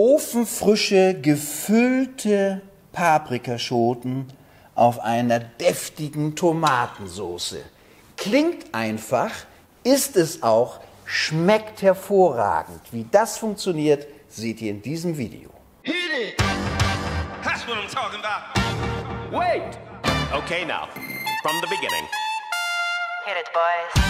ofenfrische, gefüllte Paprikaschoten auf einer deftigen Tomatensauce. Klingt einfach, ist es auch, schmeckt hervorragend. Wie das funktioniert, seht ihr in diesem Video. Hit it. That's what I'm talking about. Wait. Okay, now, from the beginning. Hit it, boys.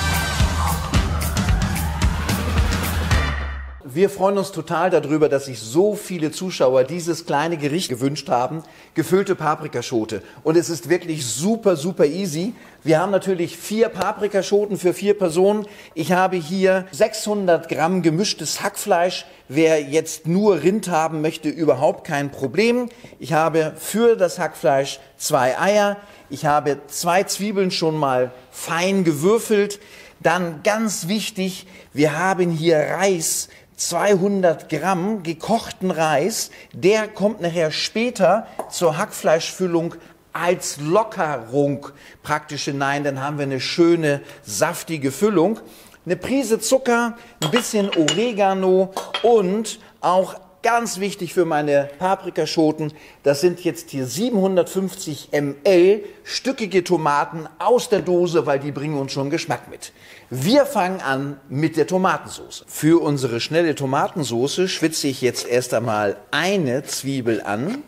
Wir freuen uns total darüber, dass sich so viele Zuschauer dieses kleine Gericht gewünscht haben. Gefüllte Paprikaschote. Und es ist wirklich super, super easy. Wir haben natürlich 4 Paprikaschoten für 4 Personen. Ich habe hier 600 Gramm gemischtes Hackfleisch. Wer jetzt nur Rind haben möchte, überhaupt kein Problem. Ich habe für das Hackfleisch 2 Eier. Ich habe 2 Zwiebeln schon mal fein gewürfelt. Dann ganz wichtig, wir haben hier Reis, 200 Gramm gekochten Reis. Der kommt nachher später zur Hackfleischfüllung als Lockerung praktisch hinein. Dann haben wir eine schöne, saftige Füllung. Eine Prise Zucker, ein bisschen Oregano und auch ganz wichtig für meine Paprikaschoten, das sind jetzt hier 750 ml stückige Tomaten aus der Dose, weil die bringen uns schon Geschmack mit. Wir fangen an mit der Tomatensauce. Für unsere schnelle Tomatensauce schwitze ich jetzt erst einmal eine Zwiebel an,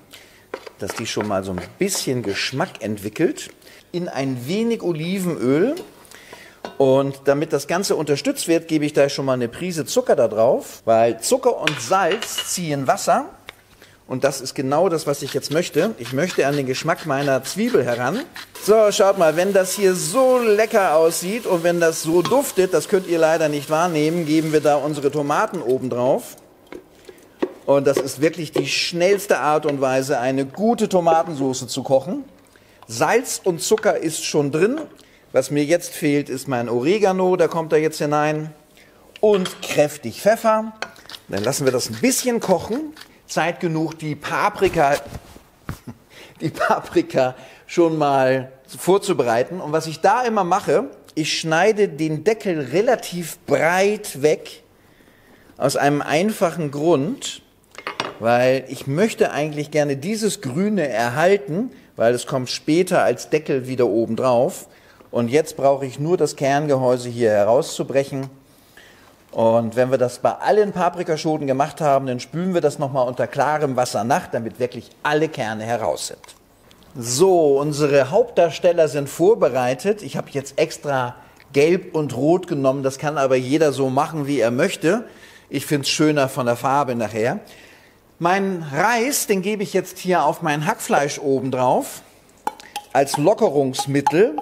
dass die schon mal so ein bisschen Geschmack entwickelt, in ein wenig Olivenöl. Und damit das Ganze unterstützt wird, gebe ich da schon mal eine Prise Zucker da drauf, weil Zucker und Salz ziehen Wasser. Und das ist genau das, was ich jetzt möchte. Ich möchte an den Geschmack meiner Zwiebel heran. So, schaut mal, wenn das hier so lecker aussieht und wenn das so duftet, das könnt ihr leider nicht wahrnehmen, geben wir da unsere Tomaten oben drauf. Und das ist wirklich die schnellste Art und Weise, eine gute Tomatensauce zu kochen. Salz und Zucker ist schon drin. Was mir jetzt fehlt, ist mein Oregano, da kommt er jetzt hinein. Und kräftig Pfeffer. Dann lassen wir das ein bisschen kochen. Zeit genug, die Paprika schon mal vorzubereiten. Und was ich da immer mache, ich schneide den Deckel relativ breit weg. Aus einem einfachen Grund, weil ich möchte eigentlich gerne dieses Grüne erhalten, weil es kommt später als Deckel wieder oben drauf. Und jetzt brauche ich nur das Kerngehäuse hier herauszubrechen. Und wenn wir das bei allen Paprikaschoten gemacht haben, dann spülen wir das nochmal unter klarem Wasser nach, damit wirklich alle Kerne heraus sind. So, unsere Hauptdarsteller sind vorbereitet. Ich habe jetzt extra gelb und rot genommen. Das kann aber jeder so machen, wie er möchte. Ich finde es schöner von der Farbe nachher. Mein Reis, den gebe ich jetzt hier auf mein Hackfleisch oben drauf, als Lockerungsmittel.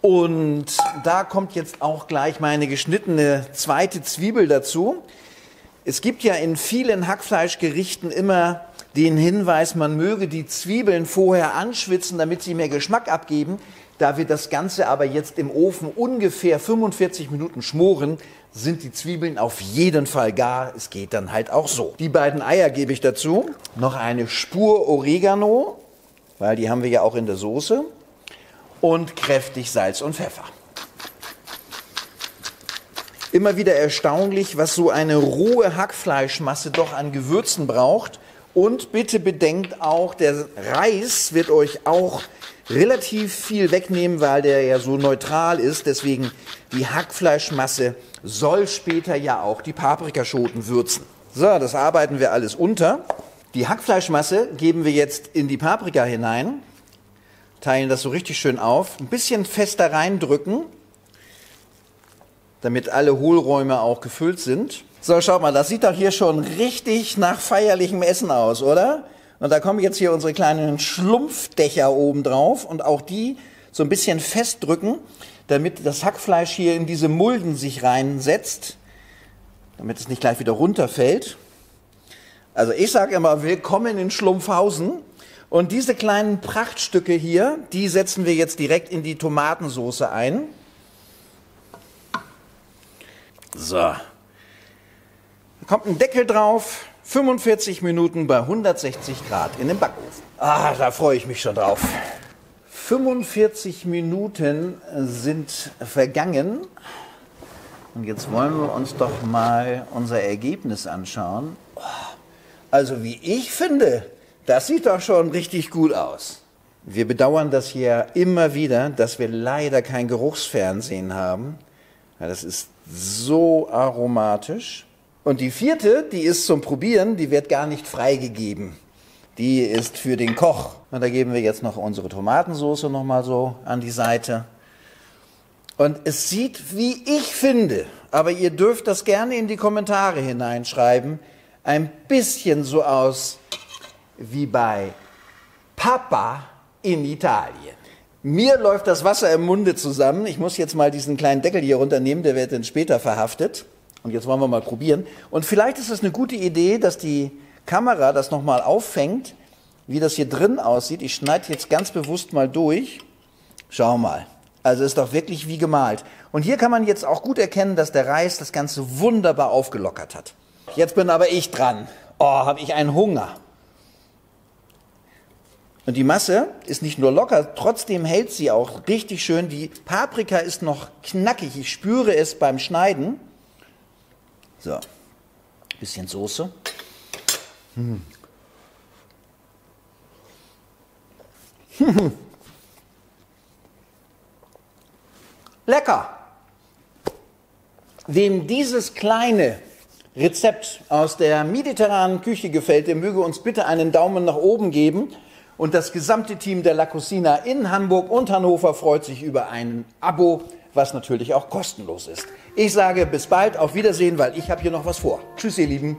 Und da kommt jetzt auch gleich meine geschnittene 2. Zwiebel dazu. Es gibt ja in vielen Hackfleischgerichten immer den Hinweis, man möge die Zwiebeln vorher anschwitzen, damit sie mehr Geschmack abgeben. Da wir das Ganze aber jetzt im Ofen ungefähr 45 Minuten schmoren, sind die Zwiebeln auf jeden Fall gar. Es geht dann halt auch so. Die beiden Eier gebe ich dazu. Noch eine Spur Oregano, weil die haben wir ja auch in der Soße. Und kräftig Salz und Pfeffer. Immer wieder erstaunlich, was so eine rohe Hackfleischmasse doch an Gewürzen braucht. Und bitte bedenkt auch, der Reis wird euch auch relativ viel wegnehmen, weil der ja so neutral ist. Deswegen die Hackfleischmasse soll später ja auch die Paprikaschoten würzen. So, das arbeiten wir alles unter. Die Hackfleischmasse geben wir jetzt in die Paprika hinein. Teilen das so richtig schön auf, ein bisschen fester reindrücken, damit alle Hohlräume auch gefüllt sind. So, schaut mal, das sieht doch hier schon richtig nach feierlichem Essen aus, oder? Und da kommen jetzt hier unsere kleinen Schlumpfdächer oben drauf und auch die so ein bisschen festdrücken, damit das Hackfleisch hier in diese Mulden sich reinsetzt, damit es nicht gleich wieder runterfällt. Also ich sage immer, willkommen in Schlumpfhausen. Und diese kleinen Prachtstücke hier, die setzen wir jetzt direkt in die Tomatensauce ein. So. Da kommt ein Deckel drauf, 45 Minuten bei 160 Grad in den Backofen. Ah, da freue ich mich schon drauf. 45 Minuten sind vergangen. Und jetzt wollen wir uns doch mal unser Ergebnis anschauen. Also wie ich finde, das sieht doch schon richtig gut aus. Wir bedauern das hier immer wieder, dass wir leider kein Geruchsfernsehen haben. Ja, das ist so aromatisch. Und die vierte, die ist zum Probieren, die wird gar nicht freigegeben. Die ist für den Koch. Und da geben wir jetzt noch unsere Tomatensoße nochmal so an die Seite. Und es sieht, wie ich finde, aber ihr dürft das gerne in die Kommentare hineinschreiben, ein bisschen so aus wie bei Papa in Italien. Mir läuft das Wasser im Munde zusammen. Ich muss jetzt mal diesen kleinen Deckel hier runternehmen, der wird dann später verhaftet. Und jetzt wollen wir mal probieren. Und vielleicht ist es eine gute Idee, dass die Kamera das nochmal auffängt, wie das hier drin aussieht. Ich schneide jetzt ganz bewusst mal durch. Schau mal. Also ist doch wirklich wie gemalt. Und hier kann man jetzt auch gut erkennen, dass der Reis das Ganze wunderbar aufgelockert hat. Jetzt bin aber ich dran. Oh, habe ich einen Hunger. Und die Masse ist nicht nur locker, trotzdem hält sie auch richtig schön. Die Paprika ist noch knackig. Ich spüre es beim Schneiden. So, bisschen Soße. Lecker! Wem dieses kleine Rezept aus der mediterranen Küche gefällt, der möge uns bitte einen Daumen nach oben geben. Und das gesamte Team der La Cocina in Hamburg und Hannover freut sich über ein Abo, was natürlich auch kostenlos ist. Ich sage bis bald, auf Wiedersehen, weil ich habe hier noch was vor. Tschüss, ihr Lieben!